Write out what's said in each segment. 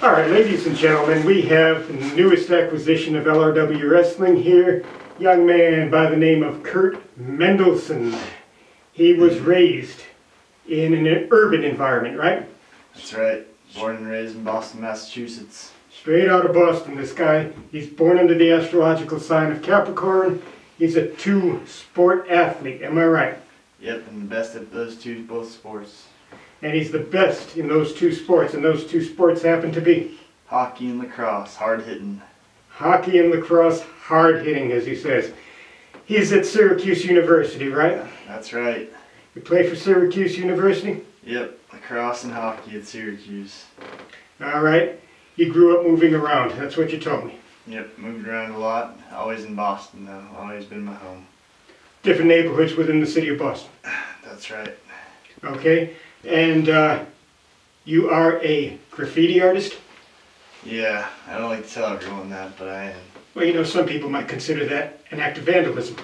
All right, ladies and gentlemen, we have the newest acquisition of LRW Wrestling here, a young man by the name of Kurt Mendelsohn. He was raised in an urban environment, right? That's right. Born and raised in Boston, Massachusetts. Straight out of Boston, this guy. He's born under the astrological sign of Capricorn. He's a two-sport athlete, am I right? Yep, and the best at those two, both sports. And he's the best in those two sports, and those two sports happen to be? Hockey and lacrosse, hard-hitting. Hockey and lacrosse, hard-hitting, as he says. He's at Syracuse University, right? That's right. You play for Syracuse University? Yep, lacrosse and hockey at Syracuse. All right. You grew up moving around, that's what you told me. Yep, moved around a lot. Always in Boston, though. Always been my home. Different neighborhoods within the city of Boston. That's right. Okay. And you are a graffiti artist? Yeah, I don't like to tell everyone that, but I am. Well, you know, some people might consider that an act of vandalism.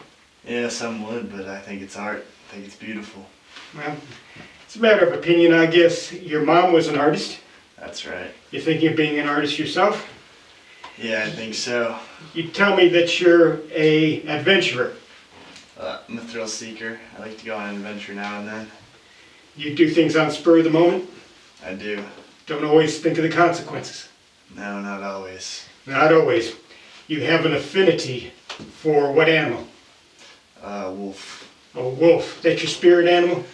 Yeah, some would, but I think it's art. I think it's beautiful. Well, it's a matter of opinion, I guess. Your mom was an artist? That's right. You're thinking of being an artist yourself? Yeah, I think so. You tell me that you're an adventurer. I'm a thrill seeker. I like to go on an adventure now and then. You do things on spur of the moment? I do. Don't always think of the consequences? No, not always. Not always. You have an affinity for what animal? Wolf. A wolf. That's your spirit animal?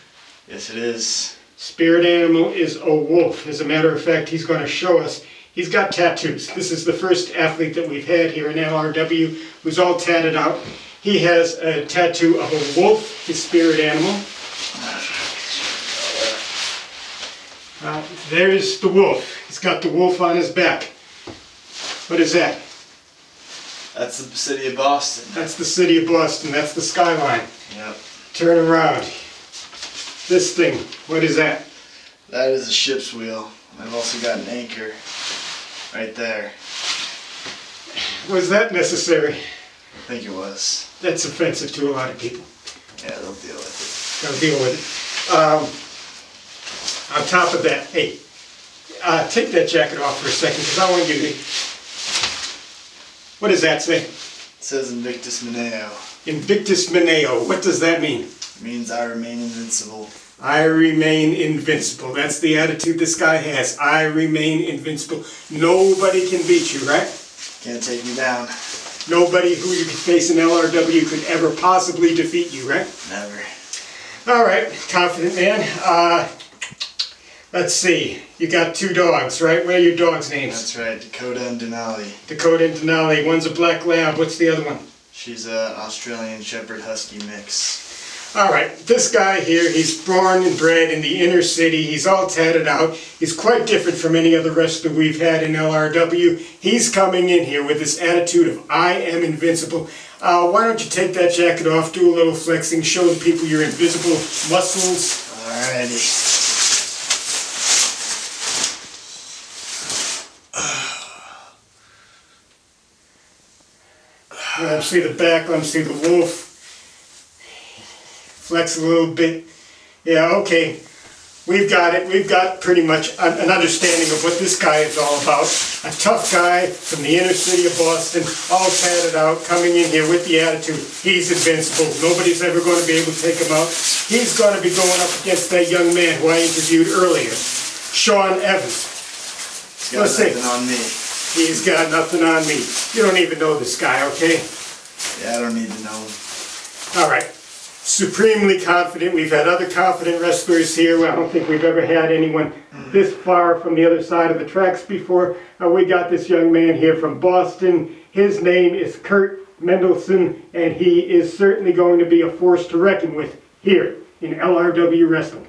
Yes, it is. Spirit animal is a wolf. As a matter of fact, he's going to show us. He's got tattoos. This is the first athlete that we've had here in LRW who's all tatted out. He has a tattoo of a wolf, his spirit animal. There's the wolf. He's got the wolf on his back. What is that? That's the city of Boston. That's the city of Boston. That's the skyline. Yep. Turn around. This thing, what is that? That is a ship's wheel. I've also got an anchor right there. Was that necessary? I think it was. That's offensive to a lot of people. Yeah, they'll deal with it. They'll deal with it. On top of that, hey, take that jacket off for a second because I want you to... What does that say? It says Invictus Maneo. Invictus Maneo. What does that mean? It means I remain invincible. I remain invincible. That's the attitude this guy has. I remain invincible. Nobody can beat you, right? Can't take me down. Nobody who you could face in LRW could ever possibly defeat you, right? Never. All right, confident man. Let's see, you got two dogs, right? What are your dogs' names? That's right, Dakota and Denali. Dakota and Denali. One's a black lab. What's the other one? She's an Australian Shepherd Husky mix. All right, this guy here, he's born and bred in the inner city. He's all tatted out. He's quite different from any other wrestler we've had in LRW. He's coming in here with this attitude of, I am invincible. Why don't you take that jacket off, do a little flexing, show the people your invisible muscles. All righty. Let them see the back, let them see the wolf. Flex a little bit. Yeah, okay. We've got it. We've got pretty much an understanding of what this guy is all about. A tough guy from the inner city of Boston, all tatted out, coming in here with the attitude, he's invincible. Nobody's ever going to be able to take him out. He's going to be going up against that young man who I interviewed earlier, Sean Evans. He's got nothing on me. He's got nothing on me. You don't even know this guy, okay? Yeah, I don't need to know him. All right. Supremely confident. We've had other confident wrestlers here. I don't think we've ever had anyone this far from the other side of the tracks before. We got this young man here from Boston. His name is Kurt Mendelsohn, and he is certainly going to be a force to reckon with here in LRW Wrestling.